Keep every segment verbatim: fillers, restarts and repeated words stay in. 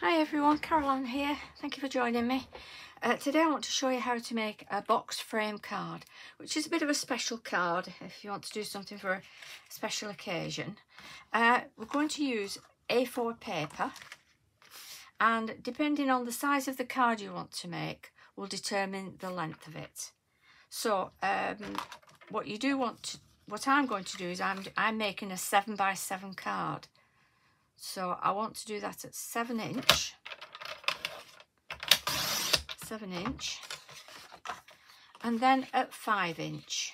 Hi everyone, Caroline here. Thank you for joining me. Uh, today I want to show you how to make a box frame card, which is a bit of a special card if you want to do something for a special occasion. Uh, we're going to use A four paper, and depending on the size of the card you want to make will determine the length of it. So um, what you do want to, what I'm going to do is I'm, I'm making a seven by seven card. So I want to do that at seven inch, seven inch, and then at five inch.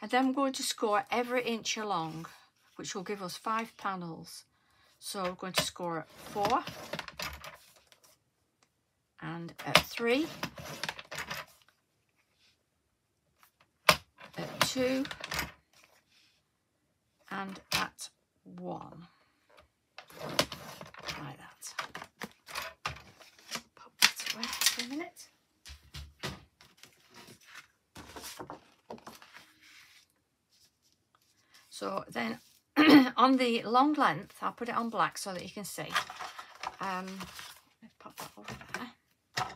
And then I'm going to score every inch along, which will give us five panels. So I'm going to score at four, and at three, at two, and at one, like that. Pop that away for a minute. So then on the long length, I'll put it on black so that you can see. Um, let's pop that over there.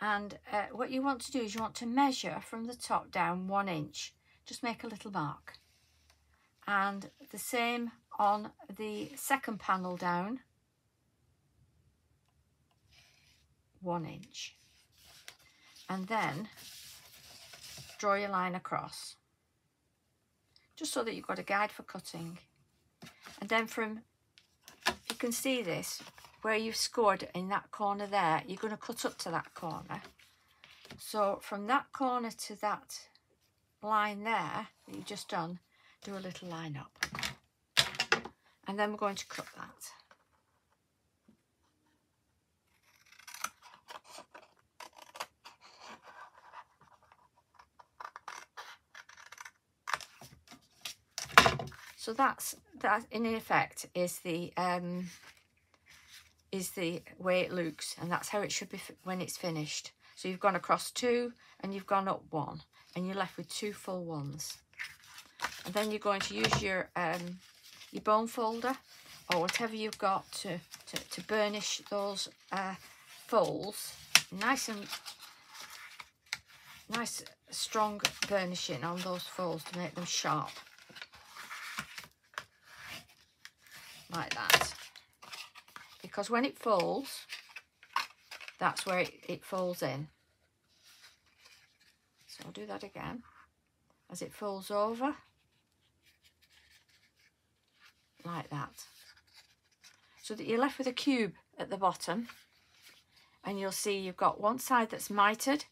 And uh, what you want to do is you want to measure from the top down one inch. Just make a little mark. And the same on the second panel down, one inch. And then draw your line across, just so that you've got a guide for cutting. And then from, you can see this, where you've scored in that corner there, you're going to cut up to that corner. So from that corner to that line there that you've just done, do a little line up, and then we're going to cut that. So that's that. In effect, is the um, is the way it looks, and that's how it should be when it's finished. So you've gone across two, and you've gone up one, and you're left with two full ones. And then you're going to use your um, your bone folder or whatever you've got to, to, to burnish those uh, folds. Nice and nice strong burnishing on those folds to make them sharp. Like that. Because when it folds, that's where it, it folds in. So I'll do that again. As it folds over. Like that, so that you're left with a cube at the bottom, and you'll see you've got one side that's mitered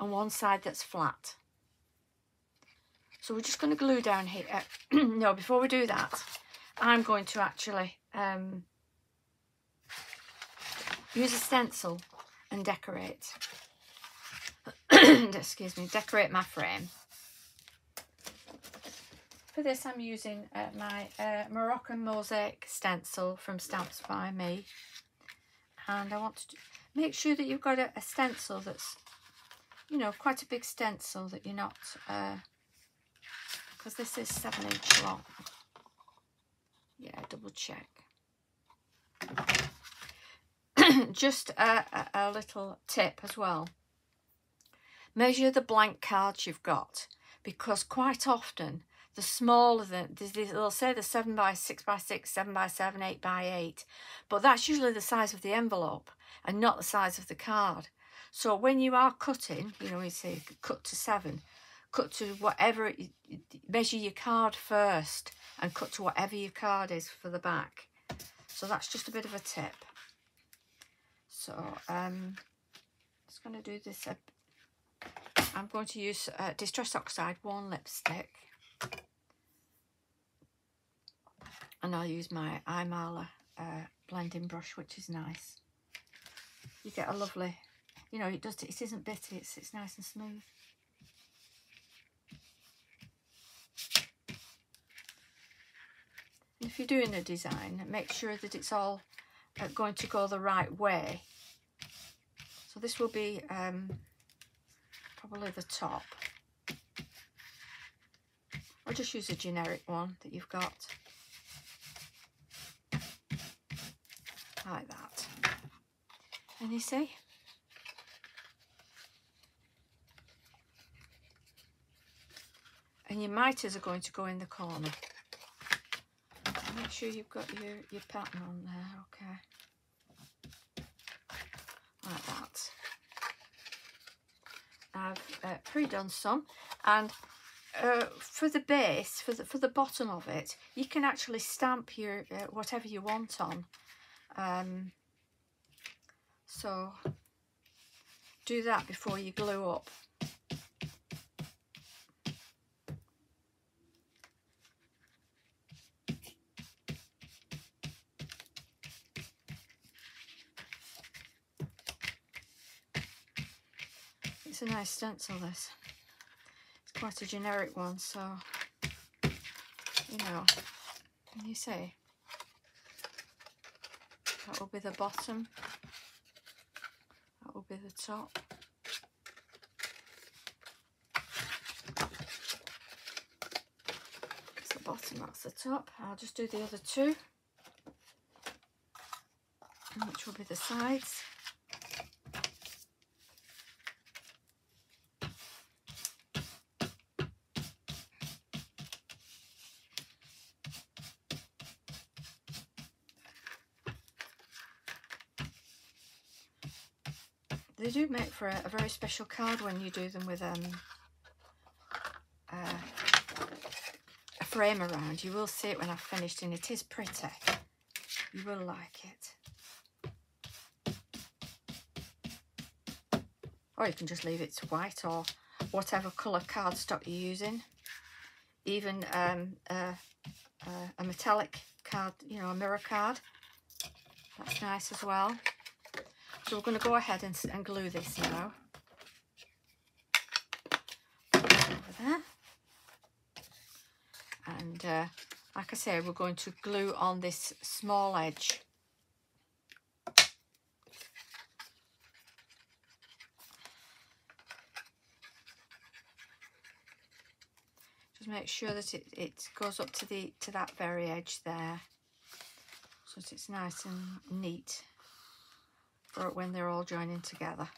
and one side that's flat. So we're just going to glue down here. No, before we do that, I'm going to actually um, use a stencil and decorate. Excuse me, decorate my frame. For this, I'm using uh, my uh, Moroccan mosaic stencil from Stamps by Me, and I want to make sure that you've got a, a stencil that's, you know, quite a big stencil that you're not, because uh, this is seven inch long. Yeah, double check. Just a, a, a little tip as well. Measure the blank cards you've got, because quite often, the smaller than they'll say the seven by six by six, seven by seven, eight by eight, but that's usually the size of the envelope and not the size of the card. So when you are cutting, you know, you say cut to seven, cut to whatever. Measure your card first and cut to whatever your card is for the back. So that's just a bit of a tip. So um, I'm just going to do this. Uh, I'm going to use uh, Distress Oxide Worn Lipstick. And I'll use my iMarla uh, blending brush, which is nice. You get a lovely, you know, it does. It isn't bitty. It's it's nice and smooth. And if you're doing a design, make sure that it's all uh, going to go the right way. So this will be um, probably the top. I'll just use a generic one that you've got. like that. And you see? And your miters are going to go in the corner. Make sure you've got your, your pattern on there, okay. Like that. I've uh, pre-done some, and uh, for the base, for the, for the bottom of it, you can actually stamp your uh, whatever you want on. Um, so do that before you glue up. It's a nice stencil, this. It's quite a generic one, so you know, can you see? That will be the bottom, that will be the top. That's the bottom, that's the top. I'll just do the other two, which will be the sides. They do make for a, a very special card when you do them with um, uh, a frame around. You will see it when I've finished, and it is pretty. You will like it. Or you can just leave it white or whatever colour cardstock you're using. Even um, uh, uh, a metallic card, you know, a mirror card. That's nice as well. So we're going to go ahead and, and glue this now. Over there. And uh, like I say, we're going to glue on this small edge. Just make sure that it, it goes up to the to that very edge there, so that it's nice and neat. For when they're all joining together,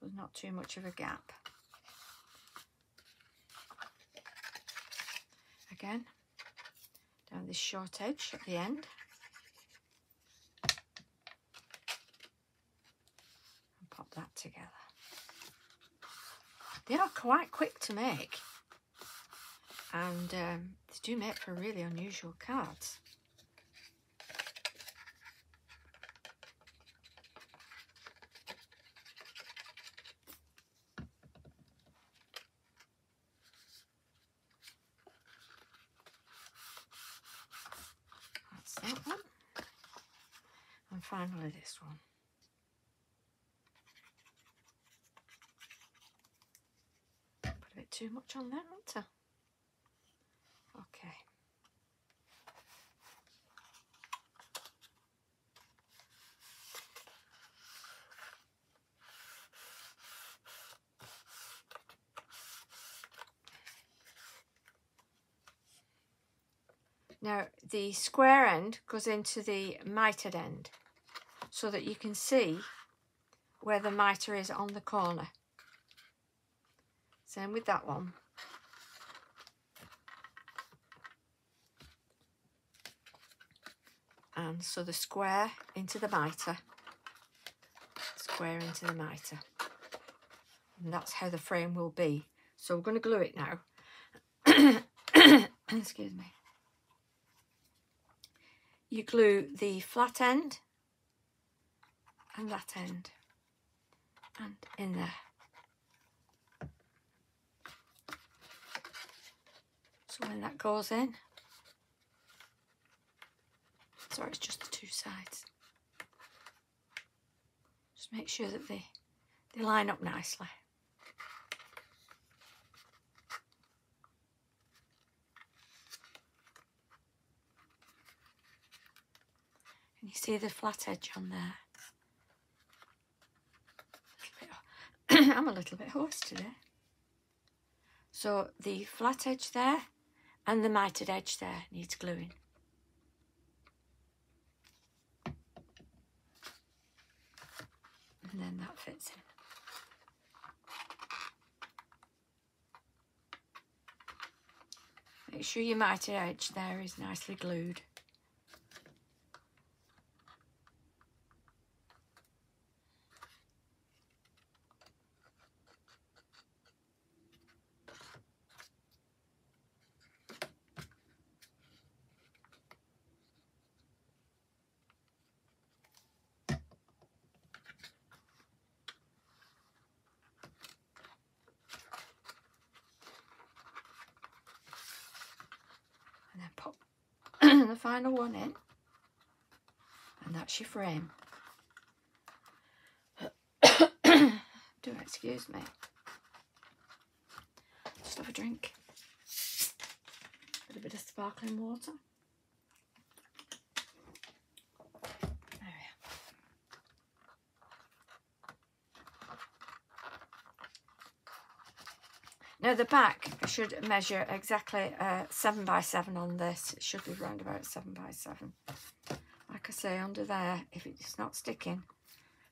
there's not too much of a gap. Again, down this short edge at the end, and pop that together. They are quite quick to make, and um, they do make for really unusual cards. Finally, this one. Put a bit too much on there, haven't I? Okay. Now, the square end goes into the mitered end, so that you can see where the mitre is on the corner. Same with that one. And so the square into the mitre, square into the mitre. And that's how the frame will be. So we're going to glue it now. Excuse me. You glue the flat end and that end, and in there. So when that goes in, sorry, it's just the two sides. Just make sure that they, they line up nicely. And you see the flat edge on there. I'm a little bit hoarse today. So the flat edge there and the mitered edge there needs gluing. when that fits in. Make sure your mitre edge there is nicely glued. Final one in, and that's your frame. Do excuse me. Just have a drink. A little bit of sparkling water. Now the back should measure exactly uh, seven by seven on this. It should be round about seven by seven. Like I say, under there, if it's not sticking,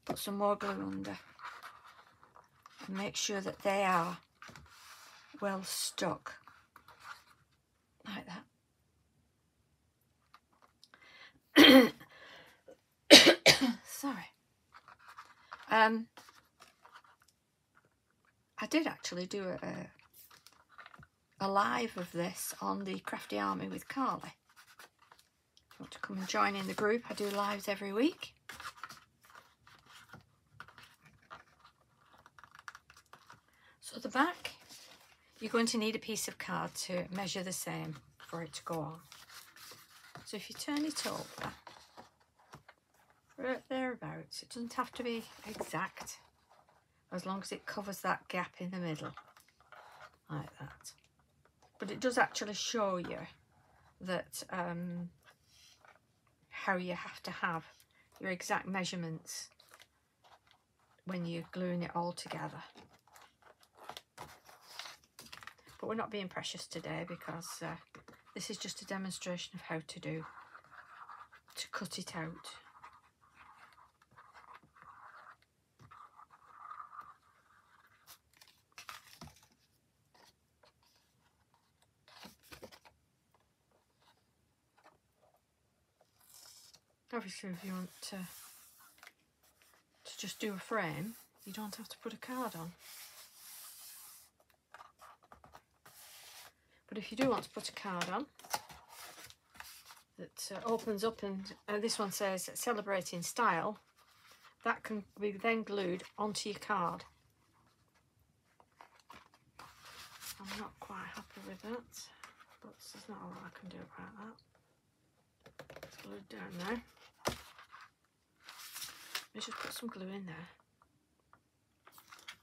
put some more glue under and make sure that they are well stuck, like that. Sorry. Um, I did actually do a. a a live of this on the Crafty Army with Carly. If you want to come and join in the group, I do lives every week. So at the back, you're going to need a piece of card to measure the same for it to go on. So if you turn it over, right thereabouts, it doesn't have to be exact, as long as it covers that gap in the middle, like that. But it does actually show you that um, how you have to have your exact measurements when you're gluing it all together. But we're not being precious today, because uh, this is just a demonstration of how to do, to cut it out. Obviously, if you want to, to just do a frame, you don't have to put a card on. But if you do want to put a card on that uh, opens up, and uh, this one says "Celebrating Style," that can be then glued onto your card. I'm not quite happy with that, but there's not a lot I can do about that. It's glued down there. Let's just put some glue in there.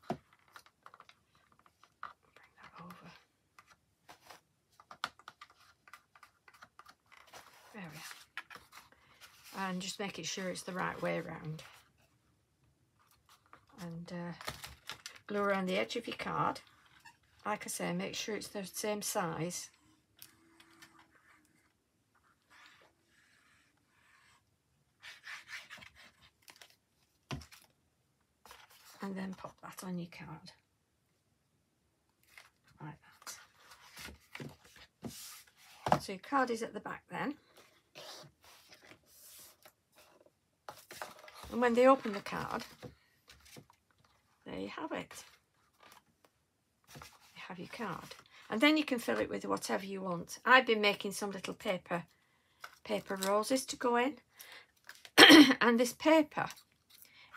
Bring that over. There we are. And just make it sure it's the right way around. And uh, glue around the edge of your card. Like I say, make sure it's the same size. And then pop that on your card, like that. So your card is at the back then. And when they open the card, there you have it. You have your card. And then you can fill it with whatever you want. I've been making some little paper, paper roses to go in. And this paper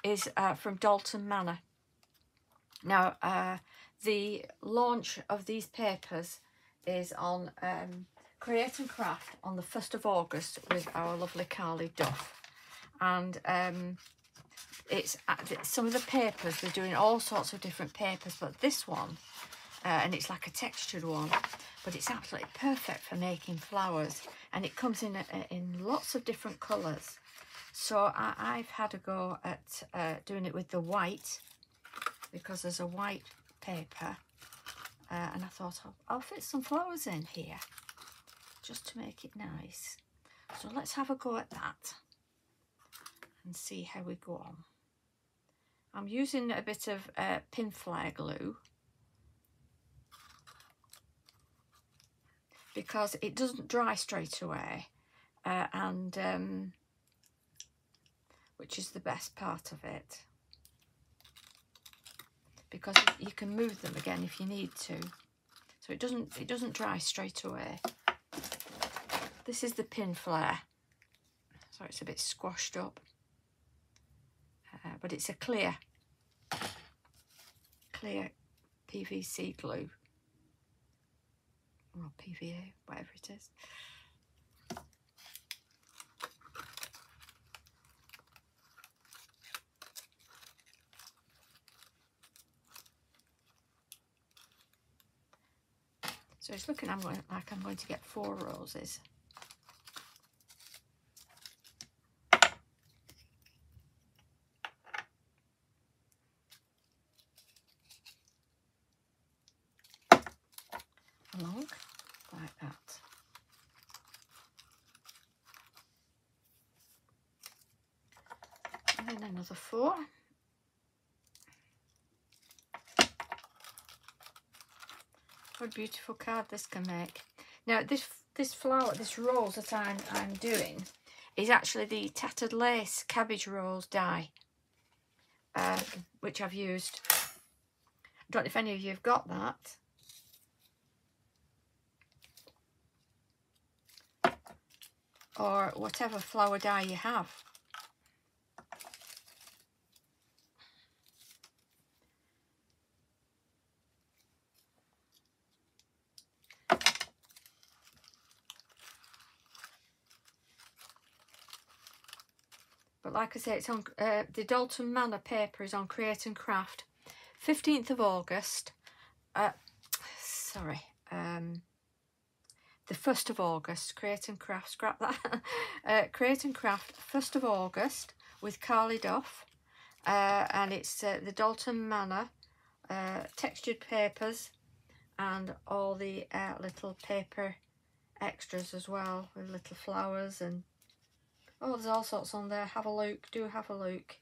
is uh, from Dalton Manor. Now, uh, the launch of these papers is on um, Create and Craft on the first of August with our lovely Carly Duff. And um, it's some of the papers, they're doing all sorts of different papers, but this one, uh, and it's like a textured one, but it's absolutely perfect for making flowers. And it comes in, in lots of different colours. So I, I've had a go at uh, doing it with the white, because there's a white paper, uh, and I thought I'll, I'll fit some flowers in here just to make it nice. So let's have a go at that and see how we go on. I'm using a bit of uh, Pinflair glue because it doesn't dry straight away, uh, and um, which is the best part of it, because you can move them again if you need to, so it doesn't it doesn't dry straight away. This is the Pinflair, so it's a bit squashed up, uh, but it's a clear clear P V C glue, or P V A, whatever it is. So it's looking I'm going, like I'm going to get four roses. Along like that. And then another four. What a beautiful card this can make. Now this this flower, this rose that I'm, I'm doing is actually the Tattered Lace Cabbage Rose die, um, which I've used. I don't know if any of you have got that. Or whatever flower dye you have. But like I say, it's on uh, the Dalton Manor paper is on Create and Craft, fifteenth of August. Uh, sorry. Um, The first of August, Create and Craft, scrap that. uh, Create and Craft, first of August with Carly Duff. Uh, and it's uh, the Dalton Manor, uh, textured papers, and all the uh, little paper extras as well, with little flowers and... Oh, there's all sorts on there. Have a look, do have a look.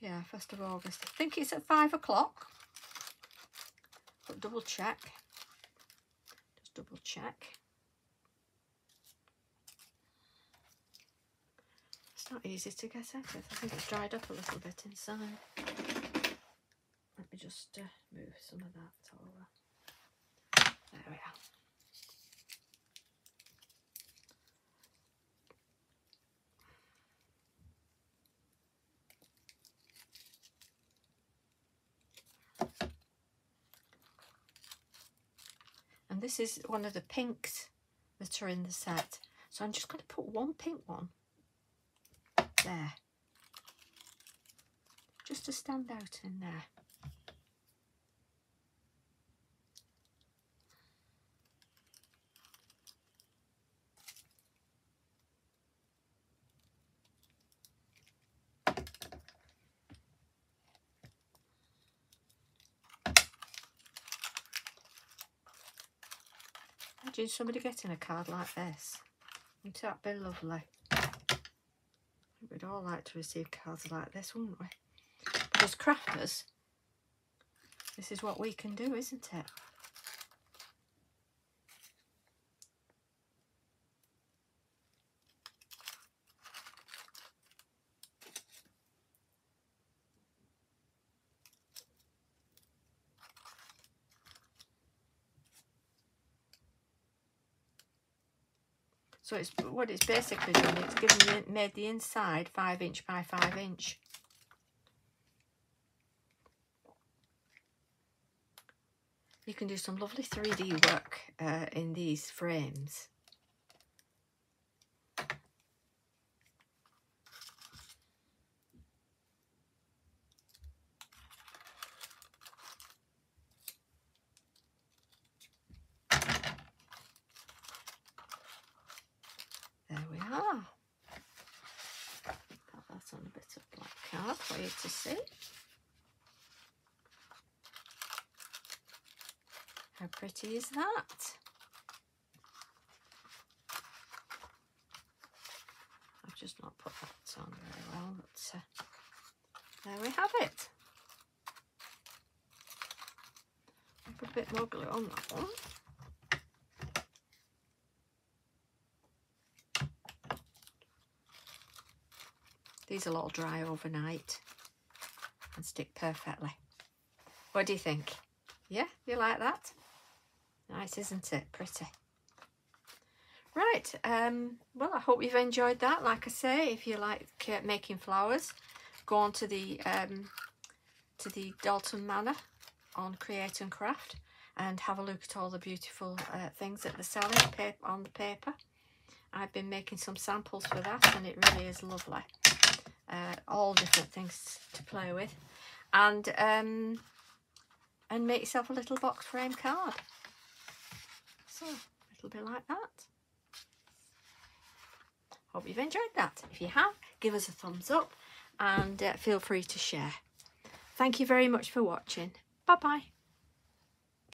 Yeah, first of August. I think it's at five o'clock. But double check. Just double check. It's not easy to get out of. I think it's dried up a little bit inside. Let me just uh, move some of that over. There we are. This is one of the pinks that are in the set. So I'm just going to put one pink one there, just to stand out in there. Imagine somebody getting a card like this. Wouldn't that be lovely? We'd all like to receive cards like this, wouldn't we? But as crafters, this is what we can do, isn't it? So it's what it's basically done. It's given made the inside five inch by five inch. You can do some lovely three D work uh, in these frames. To see, How pretty is that? I've just not put that on very well, but uh, there we have it. I'll put a bit more glue on that one. These will all dry overnight and stick perfectly. What do you think? Yeah, you like that? Nice, isn't it? Pretty. Right, um, well, I hope you've enjoyed that. Like I say, if you like uh, making flowers, go on to the, um, to the Dalton Manor on Create and Craft and have a look at all the beautiful uh, things that they're selling on the paper. I've been making some samples for that and it really is lovely. Uh, all different things to play with, and um, and make yourself a little box frame card. So it'll be like that. Hope you've enjoyed that. If you have, give us a thumbs up and uh, feel free to share. Thank you very much for watching. Bye bye.